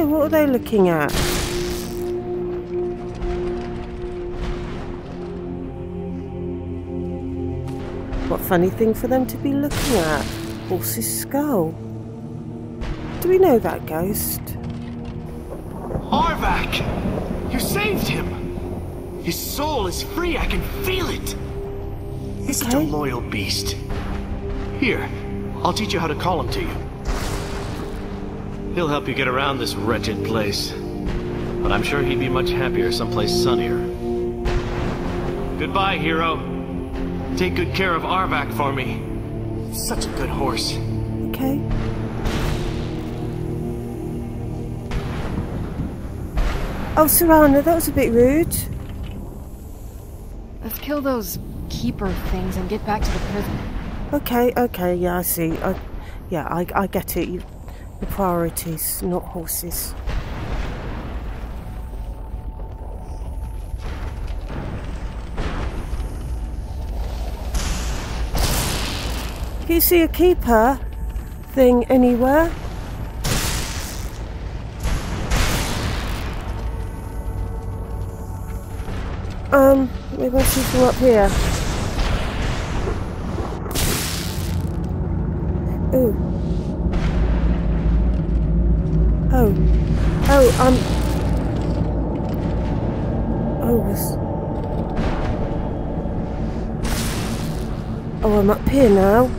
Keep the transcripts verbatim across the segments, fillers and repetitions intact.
Yeah, what are they looking at? What a funny thing for them to be looking at. Horse's skull. Do we know that ghost? Arvak! You saved him! His soul is free, I can feel it! He's such a loyal beast. Here, I'll teach you how to call him to you. He'll help you get around this wretched place. But I'm sure he'd be much happier someplace sunnier. Goodbye, hero. Take good care of Arvak for me. Such a good horse. Okay. Oh, Serana, that was a bit rude. Let's kill those keeper things and get back to the prison. Okay, okay, yeah, I see. I, yeah, I, I get it. You, the priorities, not horses. Do you see a keeper thing anywhere? Um, we're going to go up here. Ooh. Oh. Oh, um. Oh, was. Oh, I'm up here now.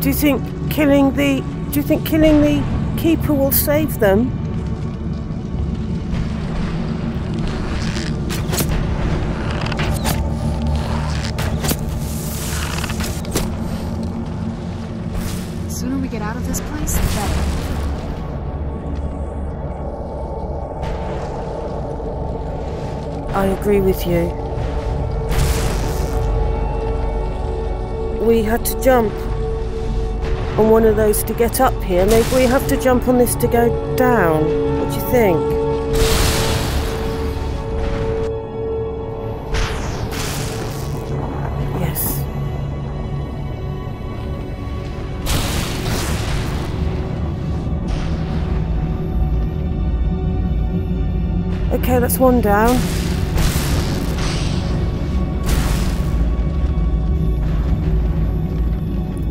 Do you think killing the do you think killing the keeper will save them? The sooner we get out of this place, the better. I agree with you. We had to jump on one of those to get up here. Maybe we have to jump on this to go down. What do you think? Yes. Okay, that's one down.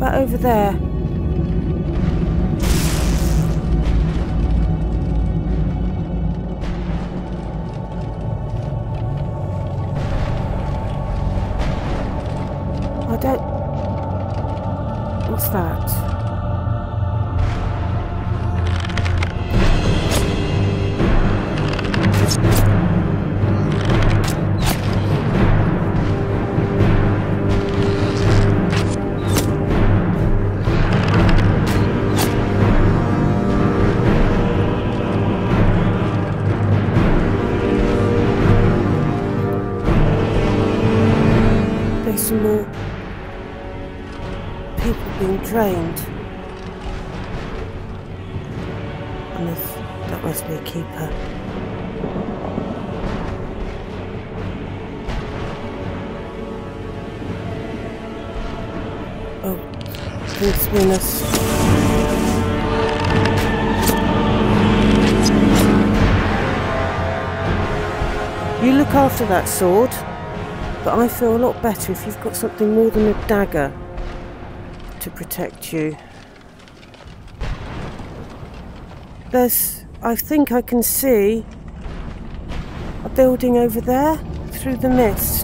That over there. Trained. And that must be a keeper. Oh, it's Venus. You look after that sword, but I feel a lot better if you've got something more than a dagger to protect you. There's, I think I can see a building over there through the mist.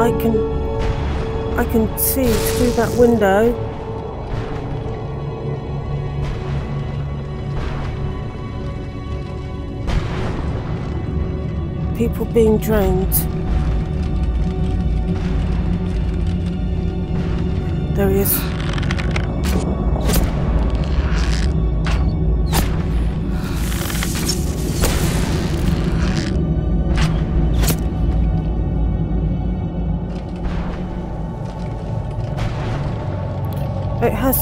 I can... I can see through that window. People being drained. There he is. It has...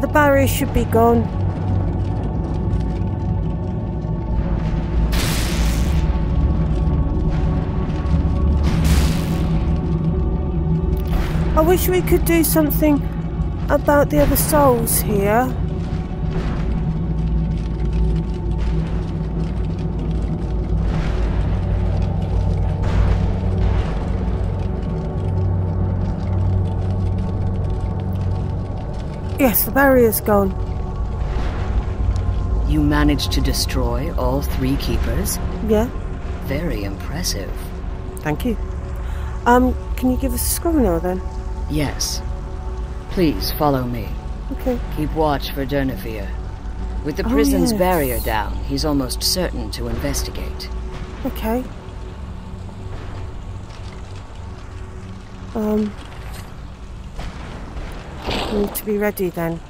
The barrier should be gone. I wish we could do something about the other souls here. Yes, the barrier's gone. You managed to destroy all three keepers? Yeah. Very impressive. Thank you. Um, can you give us a scroll now then? Yes. Please follow me. Okay. Keep watch for Durnehviir. With the prison's oh, yes. barrier down, he's almost certain to investigate. Okay. Um... Need to be ready then.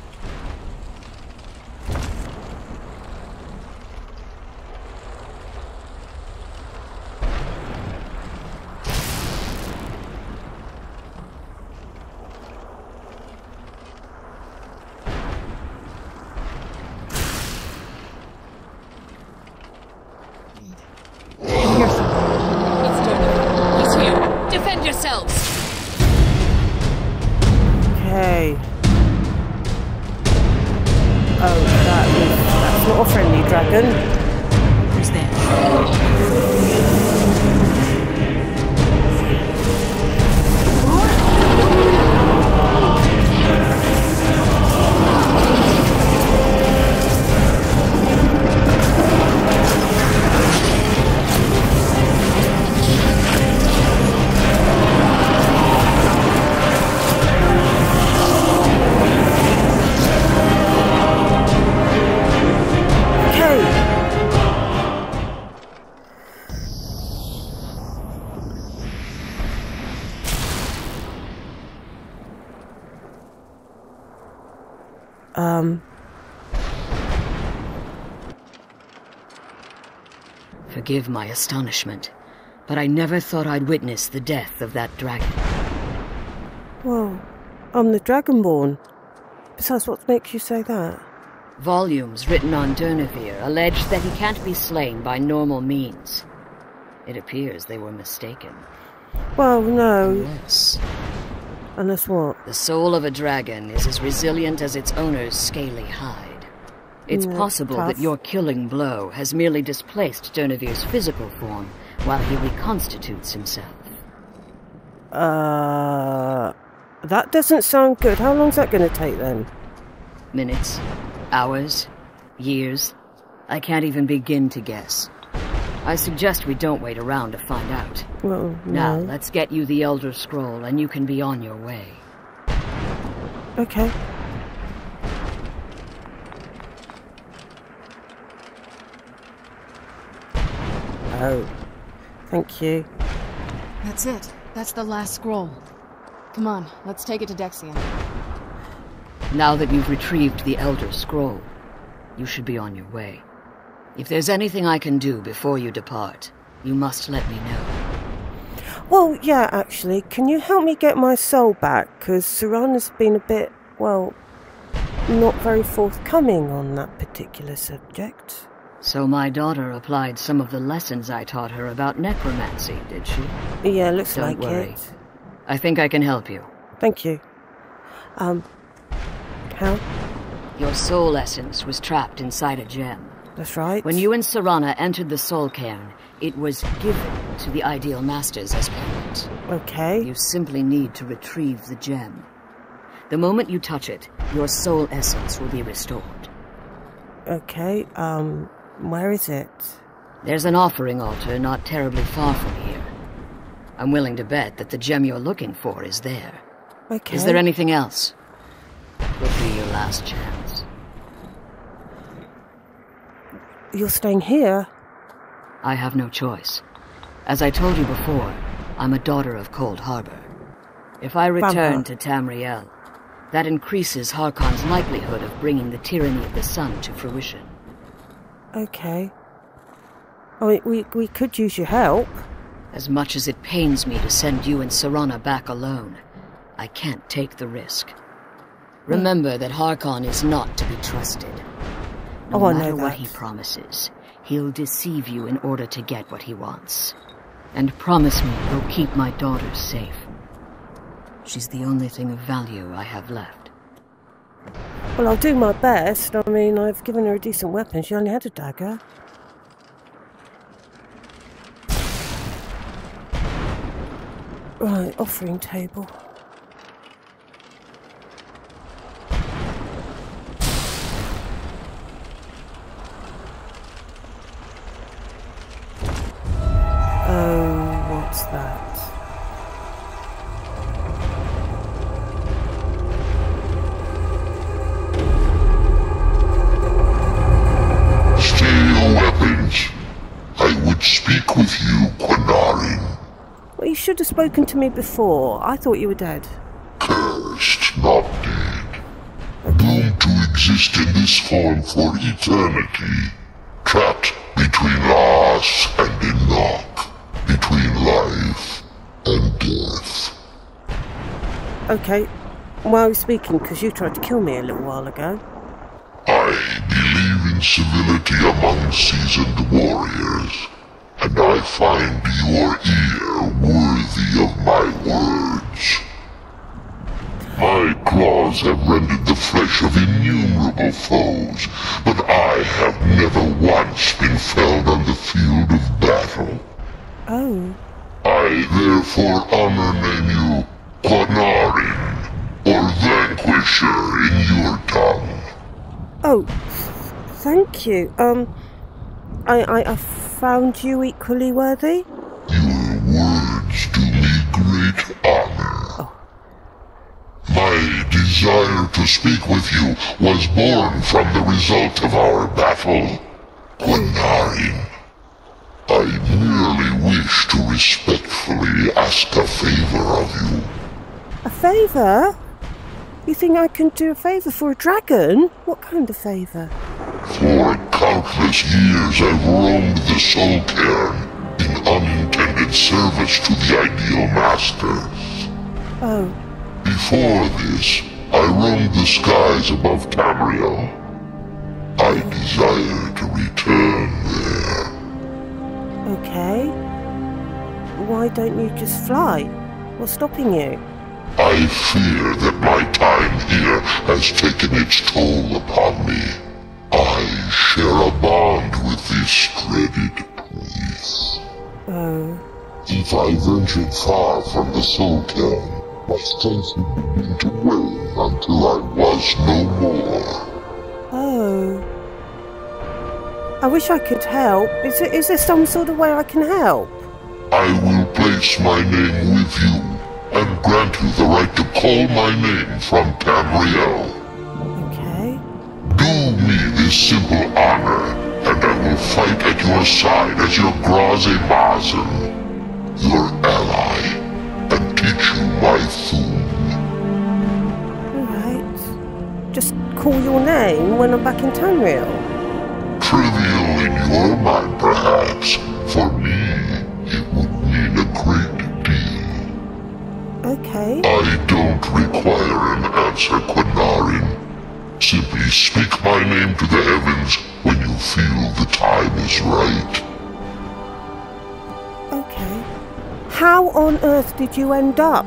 Um. Forgive my astonishment, but I never thought I'd witness the death of that dragon. Whoa, I'm the Dragonborn. Besides, what makes you say that? Volumes written on Durnehviir allege that he can't be slain by normal means. It appears they were mistaken. Well, no. Unless... Unless what? The soul of a dragon is as resilient as its owner's scaly hide. It's mm, possible tough. that your killing blow has merely displaced Durnehviir's physical form while he reconstitutes himself. Uh... That doesn't sound good. How long's that gonna take then? Minutes, hours, years. I can't even begin to guess. I suggest we don't wait around to find out. Well, no. Now, let's get you the Elder Scroll and you can be on your way. Okay. Oh. Thank you. That's it. That's the last scroll. Come on, let's take it to Dexion. Now that you've retrieved the Elder Scroll, you should be on your way. If there's anything I can do before you depart, you must let me know. Well, yeah, actually, can you help me get my soul back? Because Serana's been a bit, well, not very forthcoming on that particular subject. So my daughter applied some of the lessons I taught her about necromancy, did she? Yeah, looks Don't like worry. it. I think I can help you. Thank you. Um, how? Your soul essence was trapped inside a gem. That's right. When you and Serana entered the Soul Cairn, it was given to the Ideal Masters as payment. Okay. You simply need to retrieve the gem. The moment you touch it, your soul essence will be restored. Okay, um... where is it? There's an offering altar not terribly far from here. I'm willing to bet that the gem you're looking for is there. Okay. Is there anything else? Would be your last chance. You're staying here? I have no choice. As I told you before, I'm a daughter of Cold Harbor. If I return Bumper. to Tamriel, that increases Harkon's likelihood of bringing the tyranny of the sun to fruition. Okay. I mean, we, we could use your help. As much as it pains me to send you and Serana back alone, I can't take the risk. Remember that Harkon is not to be trusted. No oh, matter what he promises, he'll deceive you in order to get what he wants. And promise me you'll keep my daughter safe. She's the only thing of value I have left. Well, I'll do my best. I mean, I've given her a decent weapon. She only had a dagger. Right, offering table. Oh, what's that? Speak with you, Qahnaarin. Well, you should have spoken to me before. I thought you were dead. Cursed, not dead. Okay. Doomed to exist in this form for eternity. Trapped between us and Enoch. Between life and death. Okay. Well, I was speaking because you tried to kill me a little while ago. I believe in civility among seasoned warriors. And I find your ear worthy of my words. My claws have rendered the flesh of innumerable foes, but I have never once been felled on the field of battle. Oh. I therefore honor name you Qahnaarin, or Vanquisher in your tongue. Oh, thank you. Um, I... I... I found you equally worthy? Your words do me great honor. Oh. My desire to speak with you was born from the result of our battle, Qahnaarin. I merely wish to respectfully ask a favor of you. A favor? You think I can do a favor for a dragon? What kind of favor? For countless years I've roamed the Soul Cairn in unintended service to the Ideal Masters. Oh. Before this, I roamed the skies above Tamriel. I desire to return there. Okay. Why don't you just fly? What's stopping you? I fear that my time here has taken its toll upon me. I share a bond with this dreaded place. Oh. If I ventured far from the Soul Cairn, my strength would begin to wane until I was no more. Oh. I wish I could help. Is, it, is there some sort of way I can help? I will place my name with you, and grant you the right to call my name from Tamriel. Do me this simple honor, and I will fight at your side as your Graze Mazen, your ally, and teach you my food. Alright. Just call your name when I'm back in Tamriel. Trivial in your mind, perhaps. For me, it would mean a great deal. Okay. I don't require an answer, Qahnaarin. Simply speak my name to the heavens when you feel the time. is right. Okay. How on earth did you end up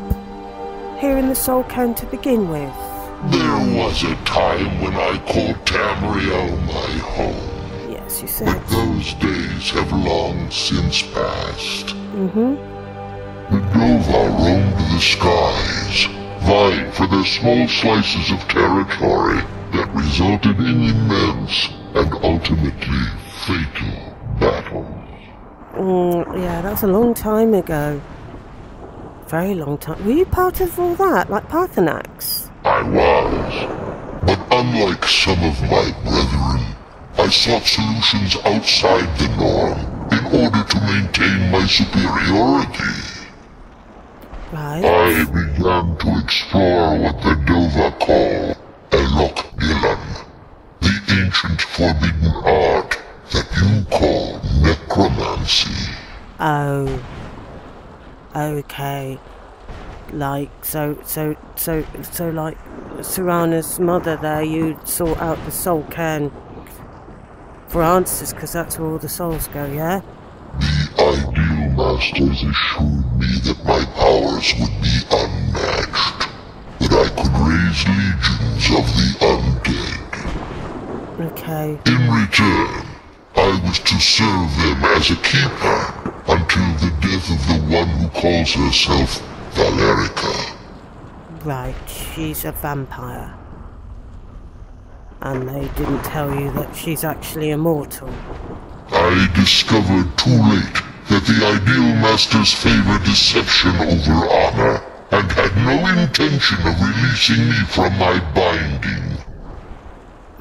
here in the Soul Cairn to begin with? There was a time when I called Tamriel my home. Yes, you said. But those days have long since passed. Mm-hmm. The Nova roamed the skies, vying for their small slices of territory that resulted in immense and ultimately fatal battles. Mm, yeah, that's a long time ago. Very long time. Were you part of all that, like Parthenax? I was, but unlike some of my brethren, I sought solutions outside the norm in order to maintain my superiority. Right. I began to explore what the Dova call Elokdilan, the ancient forbidden art that you call necromancy. Oh. Okay. Like, so, so, so, so, like, Serana's mother there, you sort out the Soul Cairn for answers, because that's where all the souls go, yeah? The Ideal Masters assured me that my powers would be unmatched, that I could raise legions of the undead. Okay. In return, I was to serve them as a keeper until the death of the one who calls herself Valerica. Right, she's a vampire. And they didn't tell you that she's actually immortal. I discovered too late that the Ideal Masters favor deception over honor, and had no intention of releasing me from my binding.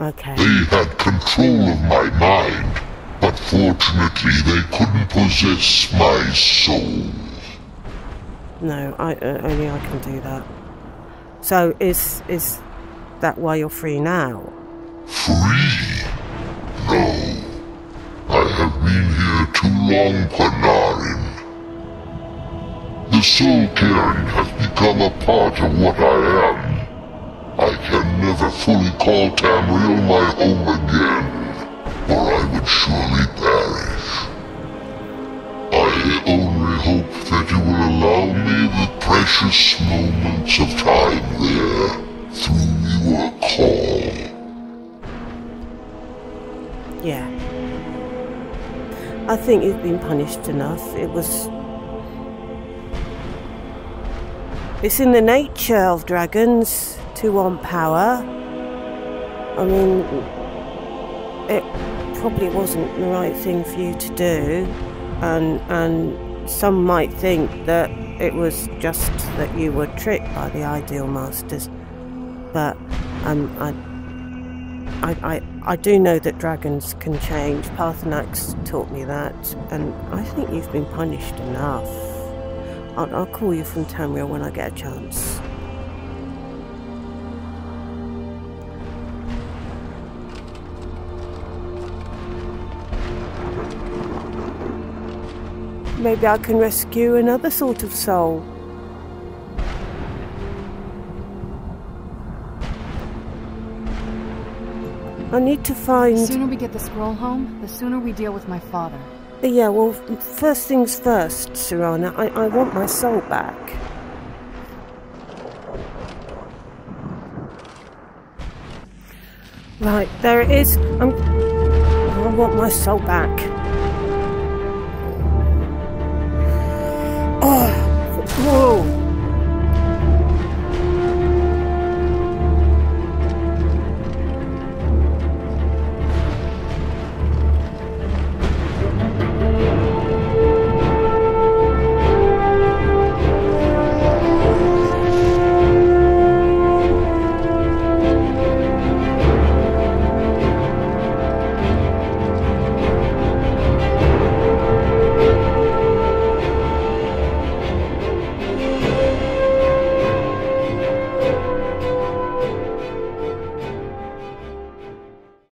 Okay. They had control of my mind, but fortunately they couldn't possess my soul. No, I, uh, only I can do that. So is is that why you're free now? Free? No. I have been here too long, Qahnaarin. The Soul Cairn has become a part of what I am. I can never fully call Tamriel my home again, or I would surely perish. I only hope that you will allow me the precious moments of time there through your call. Yeah. I think you've been punished enough. It was... It's in the nature of dragons to want power. I mean, it probably wasn't the right thing for you to do. And, and some might think that it was just that you were tricked by the Ideal Masters, but um, I, I, I, I do know that dragons can change. Parthenax taught me that, and I think you've been punished enough. I'll, I'll call you from Tamriel when I get a chance. Maybe I can rescue another sort of soul. I need to find... The sooner we get the scroll home, the sooner we deal with my father. Yeah, well, first things first, Serana. I, I want my soul back. Right, there it is. I'm... I want my soul back. Whoa!